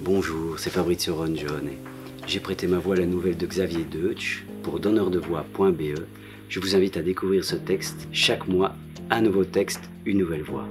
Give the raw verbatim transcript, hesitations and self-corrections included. Bonjour, c'est Fabrizio Rongione. J'ai prêté ma voix à la nouvelle de Xavier Deutsch pour donneur de voix point B E. Je vous invite à découvrir ce texte. Chaque mois, un nouveau texte, une nouvelle voix.